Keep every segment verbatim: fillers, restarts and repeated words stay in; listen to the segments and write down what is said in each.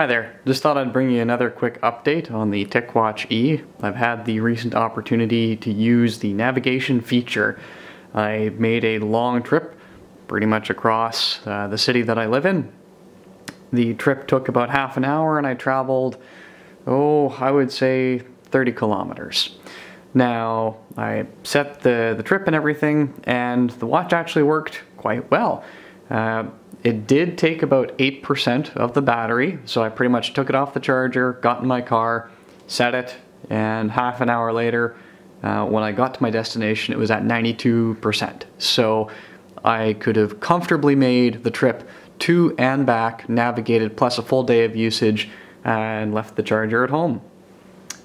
Hi there, just thought I'd bring you another quick update on the TicWatch E. I've had the recent opportunity to use the navigation feature. I made a long trip pretty much across uh, the city that I live in. The trip took about half an hour and I traveled, oh, I would say thirty kilometers. Now, I set the, the trip and everything, and the watch actually worked quite well. Uh, It did take about eight percent of the battery, so I pretty much took it off the charger, got in my car, set it, and half an hour later, uh, when I got to my destination, it was at ninety-two percent. So I could have comfortably made the trip to and back, navigated, plus a full day of usage, and left the charger at home.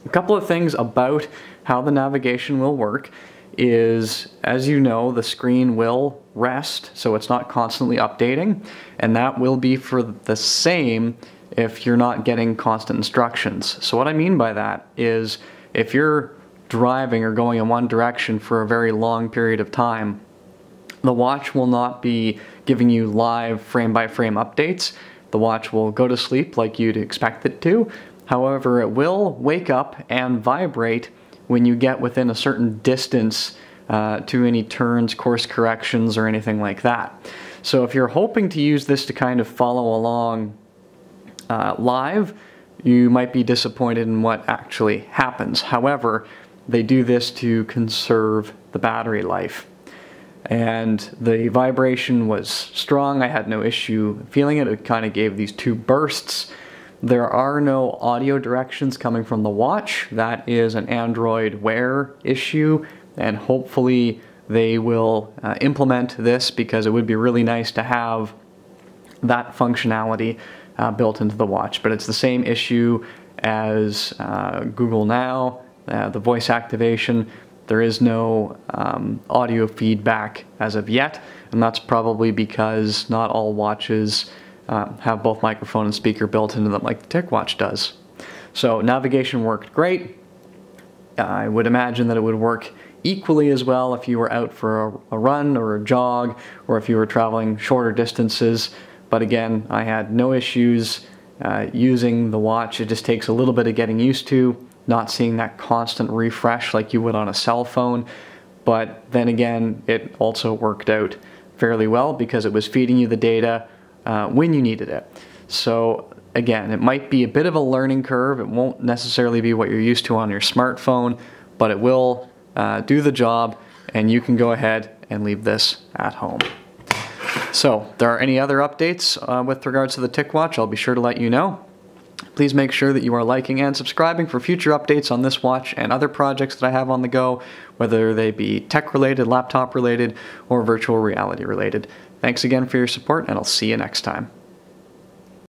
A couple of things about how the navigation will work is, as you know, the screen will rest, so it's not constantly updating, and that will be for the same if you're not getting constant instructions. So what I mean by that is, if you're driving or going in one direction for a very long period of time, the watch will not be giving you live frame-by-frame updates. The watch will go to sleep like you'd expect it to. However, it will wake up and vibrate when you get within a certain distance uh, to any turns, course corrections, or anything like that. So if you're hoping to use this to kind of follow along uh, live, you might be disappointed in what actually happens. However, they do this to conserve the battery life. And the vibration was strong. I had no issue feeling it. It kind of gave these two bursts. There are no audio directions coming from the watch. That is an Android Wear issue, and hopefully they will uh, implement this, because it would be really nice to have that functionality uh, built into the watch. But it's the same issue as uh, Google Now, uh, the voice activation. There is no um, audio feedback as of yet, and that's probably because not all watches Uh, have both microphone and speaker built into them like the TicWatch does. So navigation worked great. I would imagine that it would work equally as well if you were out for a, a run or a jog, or if you were traveling shorter distances. But again, I had no issues uh, using the watch. It just takes a little bit of getting used to, not seeing that constant refresh like you would on a cell phone. But then again, it also worked out fairly well because it was feeding you the data Uh, when you needed it. So again, it might be a bit of a learning curve. It won't necessarily be what you're used to on your smartphone, but it will uh, do the job, and you can go ahead and leave this at home. So if there are any other updates uh, with regards to the TicWatch, I'll be sure to let you know. Please make sure that you are liking and subscribing for future updates on this watch and other projects that I have on the go, whether they be tech-related, laptop-related, or virtual reality-related. Thanks again for your support, and I'll see you next time.